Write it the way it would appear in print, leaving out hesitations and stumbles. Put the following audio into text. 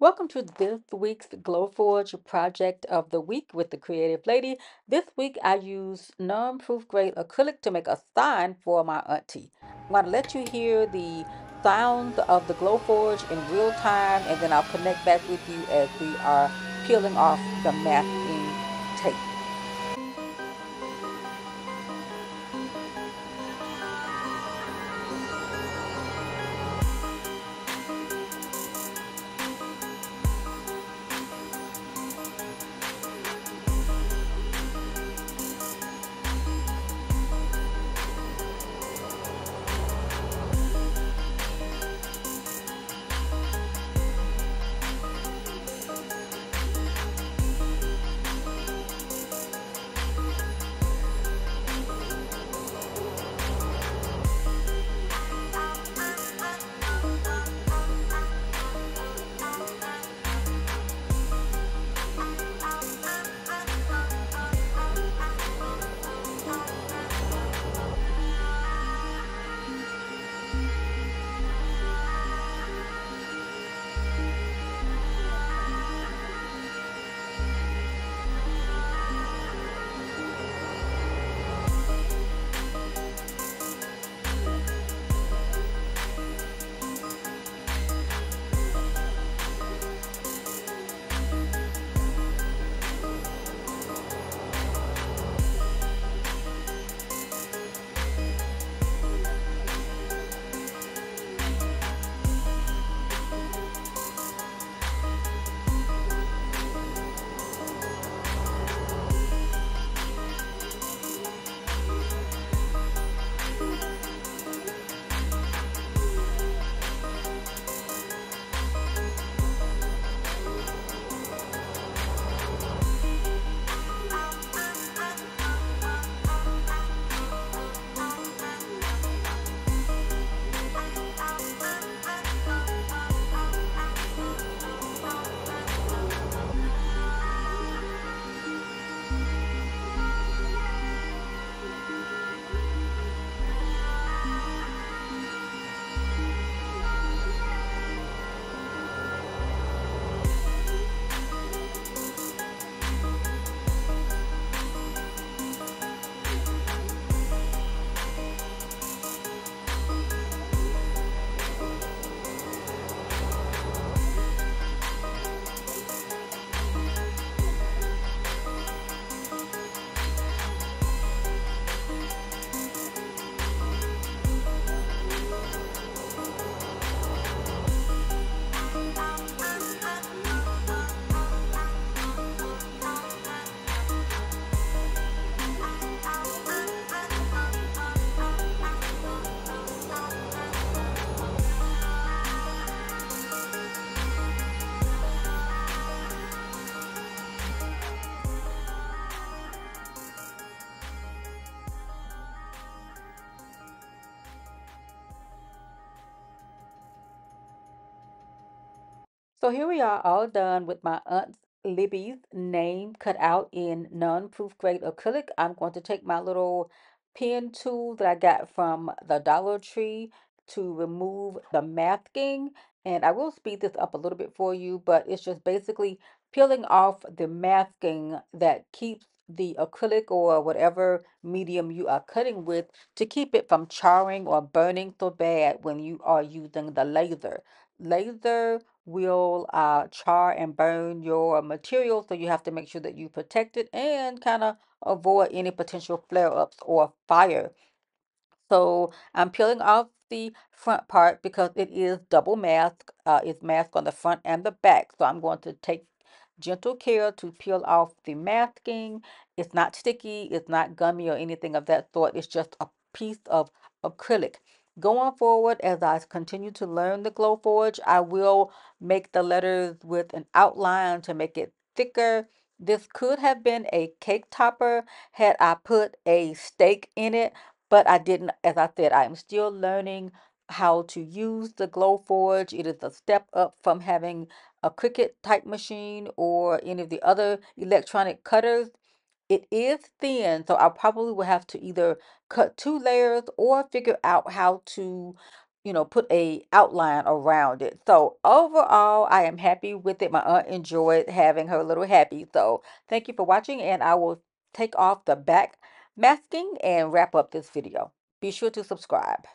Welcome to this week's Glowforge project of the week with the Creative Lady. This week I used non-proof grade acrylic to make a sign for my auntie. I'm going to let you hear the sounds of the Glowforge in real time, and then I'll connect back with you as we are peeling off the masking tape. So here we are, all done with my Aunt Libby's name cut out in non-proof grade acrylic. I'm going to take my little pen tool that I got from the Dollar Tree to remove the masking. And I will speed this up a little bit for you, but it's just basically peeling off the masking that keeps the acrylic or whatever medium you are cutting with to keep it from charring or burning so bad when you are using the laser. Laser will char and burn your material, so you have to make sure that you protect it and kind of avoid any potential flare-ups or fire. So I'm peeling off the front part because it is double mask. It's mask on the front and the back, so I'm going to take gentle care to peel off the masking. It's not sticky, it's not gummy or anything of that sort. It's just a piece of acrylic. Going forward, as I continue to learn the Glowforge, I will make the letters with an outline to make it thicker. This could have been a cake topper had I put a steak in it, but I didn't. As I said, I am still learning how to use the Glowforge. It is a step up from having a Cricut type machine or any of the other electronic cutters. It is thin, so I probably will have to either cut two layers or figure out how to put a outline around it. So overall, I am happy with it. My aunt enjoyed having her little happy. So thank you for watching, and I will take off the back masking and wrap up this video. Be sure to subscribe.